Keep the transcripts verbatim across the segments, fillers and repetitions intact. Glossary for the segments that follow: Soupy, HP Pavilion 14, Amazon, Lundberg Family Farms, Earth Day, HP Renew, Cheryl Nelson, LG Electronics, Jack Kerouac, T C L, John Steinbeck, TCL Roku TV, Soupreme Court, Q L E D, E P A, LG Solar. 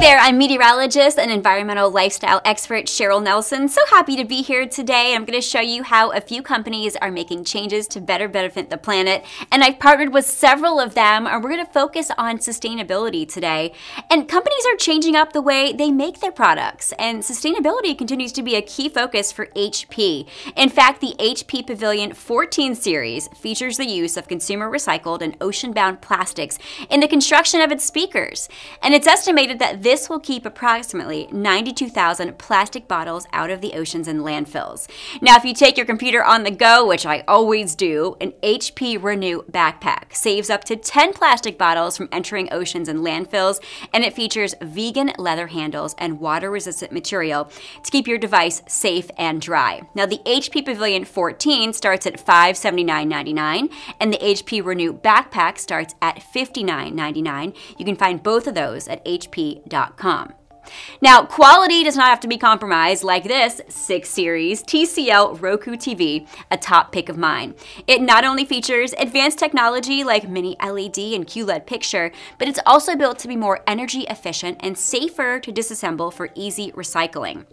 Hey there, I'm meteorologist and environmental lifestyle expert Cheryl Nelson. So happy to be here today. I'm going to show you how a few companies are making changes to better benefit the planet. And I've partnered with several of them, and we're going to focus on sustainability today. And companies are changing up the way they make their products, and sustainability continues to be a key focus for H P. In fact, the H P Pavilion fourteen series features the use of consumer recycled and ocean-bound plastics in the construction of its speakers. And it's estimated that this will keep approximately ninety-two thousand plastic bottles out of the oceans and landfills. Now, if you take your computer on the go, which I always do, an H P Renew backpack saves up to ten plastic bottles from entering oceans and landfills, and it features vegan leather handles and water-resistant material to keep your device safe and dry. Now, the H P Pavilion fourteen starts at five hundred seventy-nine ninety-nine, and the H P Renew backpack starts at fifty-nine ninety-nine. You can find both of those at H P dot com. Now, quality does not have to be compromised, like this six series T C L Roku T V, a top pick of mine. It not only features advanced technology like mini L E D and Q L E D picture, but it's also built to be more energy efficient and safer to disassemble for easy recycling.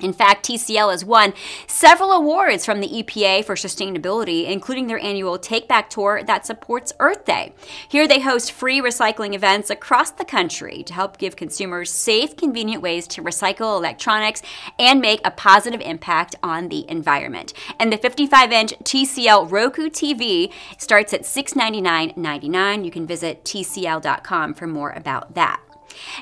In fact, T C L has won several awards from the E P A for sustainability, including their annual Take Back Tour that supports Earth Day. Here they host free recycling events across the country to help give consumers safe, convenient ways to recycle electronics and make a positive impact on the environment. And the fifty-five inch T C L Roku T V starts at six hundred ninety-nine ninety-nine. You can visit T C L dot com for more about that.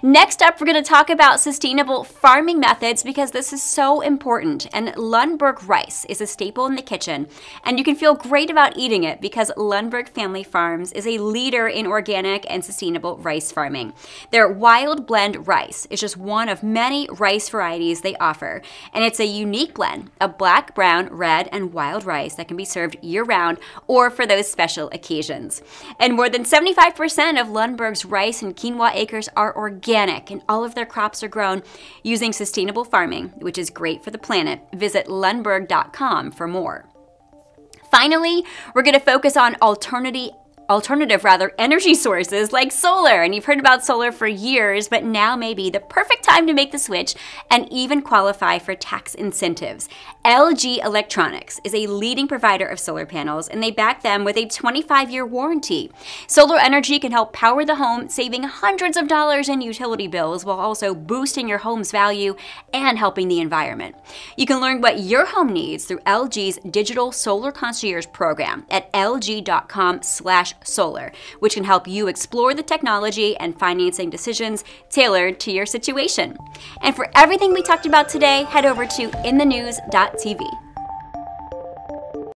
Next up, we're going to talk about sustainable farming methods, because this is so important. And Lundberg rice is a staple in the kitchen, and you can feel great about eating it because Lundberg Family Farms is a leader in organic and sustainable rice farming. Their wild blend rice is just one of many rice varieties they offer, and it's a unique blend of black, brown, red, and wild rice that can be served year-round or for those special occasions. And more than seventy-five percent of Lundberg's rice and quinoa acres are organic, and all of their crops are grown using sustainable farming, which is great for the planet. Visit Lundberg dot com for more. Finally, we're going to focus on alternative Alternative, rather, energy sources like solar. And you've heard about solar for years, but now may be the perfect time to make the switch and even qualify for tax incentives. L G Electronics is a leading provider of solar panels, and they back them with a twenty-five year warranty. Solar energy can help power the home, saving hundreds of dollars in utility bills while also boosting your home's value and helping the environment. You can learn what your home needs through L G's digital solar concierge program at L G dot com slash solar, which can help you explore the technology and financing decisions tailored to your situation. And for everything we talked about today, head over to in the news dot T V.